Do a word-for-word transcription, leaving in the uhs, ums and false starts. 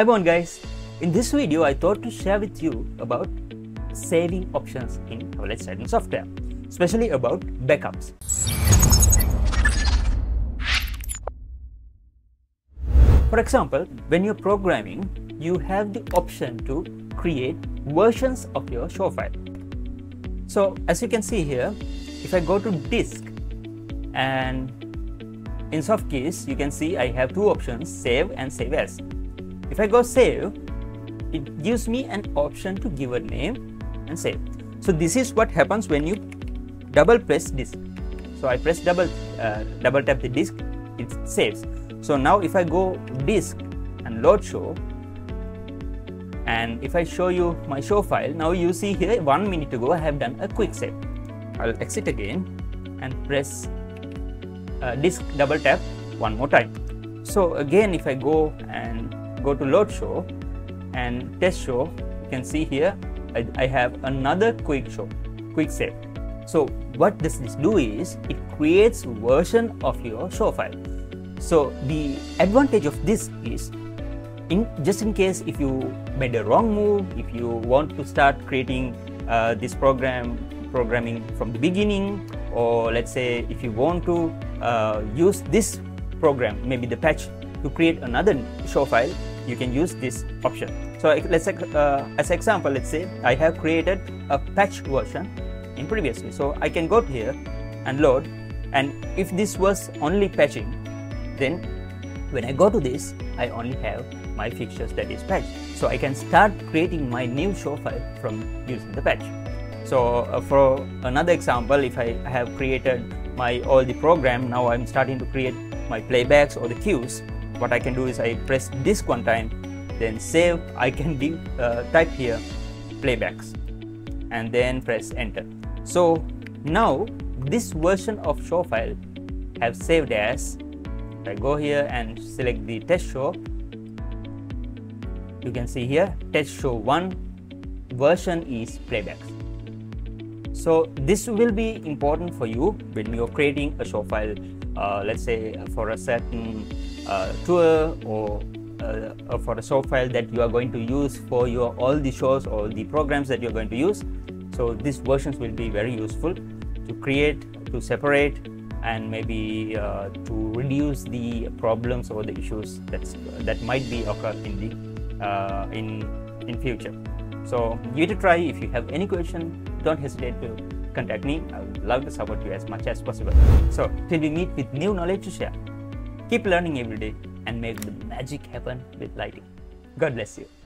Hi everyone guys, in this video I thought to share with you about saving options in knowledge trading software, especially about backups. For example, when you're programming, you have the option to create versions of your show file. So as you can see here, if I go to disk and in soft keys, you can see I have two options, save and save as. If I go save, it gives me an option to give a name and save. So this is what happens when you double press disk. So I press double uh, double tap the disk, it saves. So now if I go disk and load show, and if I show you my show file, now you see here one minute ago I have done a quick save. I'll exit again and press uh, disk double tap one more time. So again if I go and go to load show and test show, you can see here I, I have another quick show, quick save. So what does this do is it creates version of your show file. So the advantage of this is in just in case if you made a wrong move, if you want to start creating uh, this program programming from the beginning, or let's say if you want to uh, use this program, maybe the patch to create another show file, you can use this option. So let's uh, as example, let's say I have created a patch version in previously. So I can go here and load, and if this was only patching, then when I go to this, I only have my fixtures that is patched. So I can start creating my new show file from using the patch. So uh, for another example, if I have created my all the program, now I'm starting to create my playbacks or the queues. What I can do is I press disk one time, then save, I can do, uh, type here playbacks and then press enter. So now this version of show file have saved as, if I go here and select the test show, you can see here test show one version is playbacks. So this will be important for you when you're creating a show file, uh, let's say for a certain Uh, tour or uh, uh, for a show file that you are going to use for your all the shows or the programs that you're going to use. So these versions will be very useful to create, to separate, and maybe uh, to reduce the problems or the issues that's, that might be occur in the uh, in in future. So give it a try. If you have any question, don't hesitate to contact me. I would love to support you as much as possible. So till we meet with new knowledge to share. Keep learning every day and make the magic happen with lighting. God bless you.